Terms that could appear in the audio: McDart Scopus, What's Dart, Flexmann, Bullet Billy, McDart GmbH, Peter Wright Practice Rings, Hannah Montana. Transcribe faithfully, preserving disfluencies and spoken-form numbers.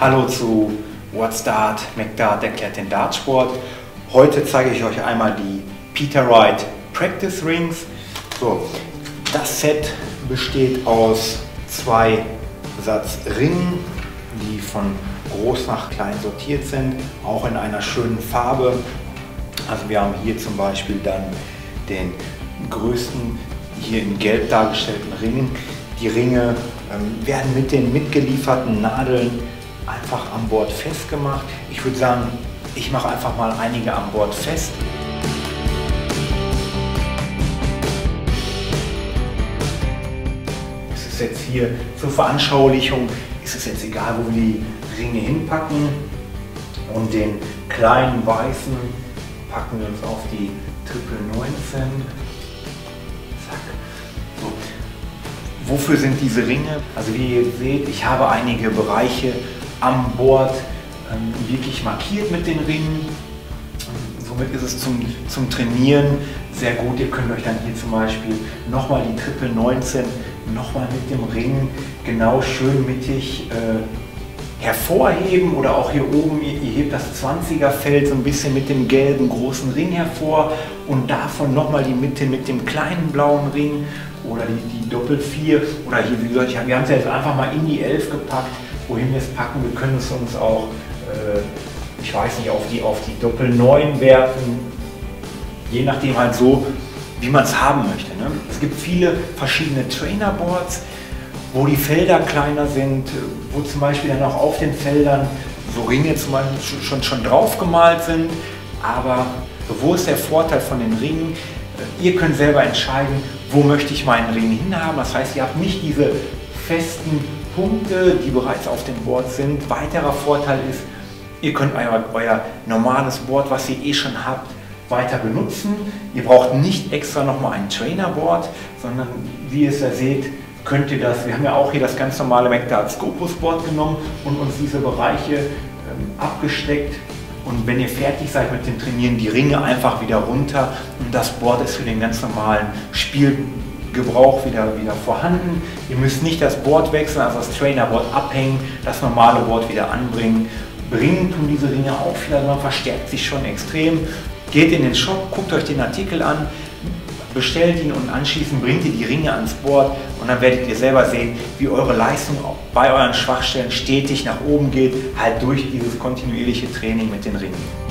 Hallo zu What's Dart, McDart erklärt den Dartsport. Heute zeige ich euch einmal die Peter Wright Practice Rings. So, das Set besteht aus zwei Satz Ringen, die von groß nach klein sortiert sind, auch in einer schönen Farbe. Also wir haben hier zum Beispiel dann den größten, hier in gelb dargestellten Ring. Die Ringe ähm, werden mit den mitgelieferten Nadeln einfach am Board festgemacht. Ich würde sagen, ich mache einfach mal einige am Board fest. Es ist jetzt hier zur Veranschaulichung, ist es jetzt egal, wo wir die Ringe hinpacken. Und den kleinen weißen packen wir uns auf die Triple neunzehn. Zack. So. Wofür sind diese Ringe? Also wie ihr seht, ich habe einige Bereiche am Board ähm, wirklich markiert mit den Ringen. Somit ist es zum, zum Trainieren sehr gut. Ihr könnt euch dann hier zum Beispiel nochmal die Triple neunzehn nochmal mit dem Ring genau schön mittig äh, hervorheben oder auch hier oben, ihr, ihr hebt das zwanziger Feld so ein bisschen mit dem gelben großen Ring hervor und davon nochmal die Mitte mit dem kleinen blauen Ring oder die, die Doppel vier oder hier, wie gesagt, wir haben es ja jetzt einfach mal in die elf gepackt. Wohin wir es packen, wir können es uns auch, äh, ich weiß nicht, auf die, auf die Doppel neun werfen, je nachdem halt so, wie man es haben möchte, ne? Es gibt viele verschiedene Trainerboards, wo die Felder kleiner sind, wo zum Beispiel dann auch auf den Feldern so Ringe zum Beispiel schon, schon drauf gemalt sind, aber wo ist der Vorteil von den Ringen? Ihr könnt selber entscheiden, wo möchte ich meinen Ring hinhaben, das heißt, ihr habt nicht diese festen Punkte, die bereits auf dem Board sind. Weiterer Vorteil ist, ihr könnt euer, euer normales Board, was ihr eh schon habt, weiter benutzen. Ihr braucht nicht extra nochmal ein Trainerboard, sondern wie ihr es ja seht, könnt ihr das, wir haben ja auch hier das ganz normale McDart Scopus Board genommen und uns diese Bereiche ähm, abgesteckt. Und wenn ihr fertig seid mit dem Trainieren, die Ringe einfach wieder runter und das Board ist für den ganz normalen Spielgebrauch wieder, wieder vorhanden. Ihr müsst nicht das Board wechseln, also das Trainerboard abhängen, das normale Board wieder anbringen. Bringen tun diese Ringe auch wieder, man verstärkt sich schon extrem. Geht in den Shop, guckt euch den Artikel an, bestellt ihn und anschließend bringt ihr die Ringe ans Board und dann werdet ihr selber sehen, wie eure Leistung bei euren Schwachstellen stetig nach oben geht, halt durch dieses kontinuierliche Training mit den Ringen.